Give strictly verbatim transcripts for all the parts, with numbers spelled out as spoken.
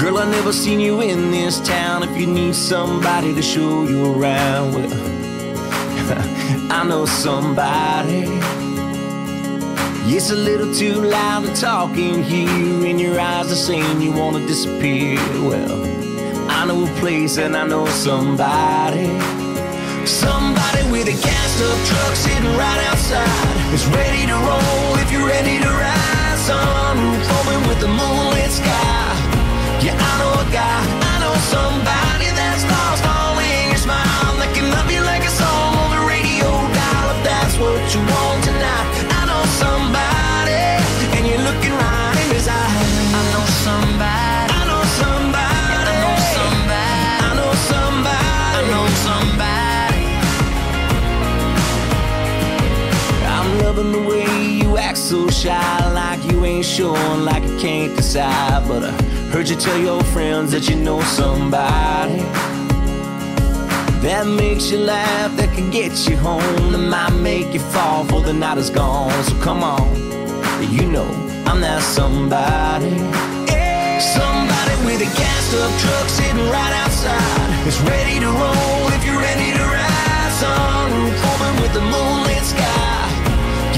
Girl, I never seen you in this town. If you need somebody to show you around, well, I know somebody. It's a little too loud to talk in here, and your eyes are saying you want to disappear. Well, I know a place and I know somebody. Somebody with a gassed up truck sitting right outside. It's ready to roll if you're ready to ride. Sunroof open with the moonlit sky. Yeah, I know a guy, I know somebody that's lost all in your smile, that can love you like a song on the radio dial. If that's what you want tonight, I know somebody, and you're looking right in his eyes. I know somebody, I know somebody, I know somebody, I know somebody, I know somebody. I'm loving the way you act so shy, like you ain't sure, like you can't decide, but uh heard you tell your friends that you know somebody that makes you laugh, that can get you home, that might make you fall for the night is gone. So come on, you know I'm that somebody. Yeah. Somebody with a gassed up truck sitting right outside. It's ready to roll if you're ready to ride. Sunroof open with the moonlit sky.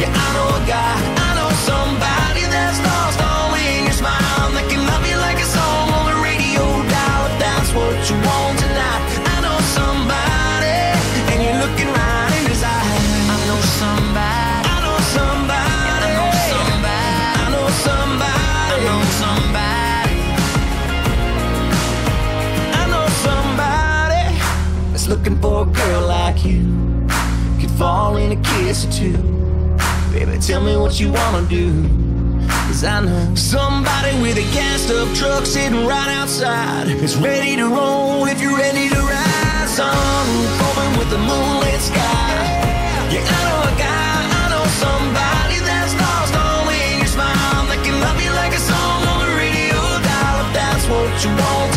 Yeah, I know a guy, I know somebody that's lost all in your smile, that can love you like a song on the radio dial. If that's what you want tonight, I know somebody, and you're looking right in his eyes. I know somebody, I know somebody, I know somebody, I know somebody, I know somebody, I know somebody that's looking for a girl like you, could fall in a kiss or two. Baby, tell me what you wanna do, 'cause I know somebody with a gassed up truck sitting right outside. It's ready to roll if you're ready to ride. Sunroof open with the moonlit sky. Yeah, I know a guy, I know somebody that's lost all in your smile, that can love you like a song on the radio dial. If that's what you want.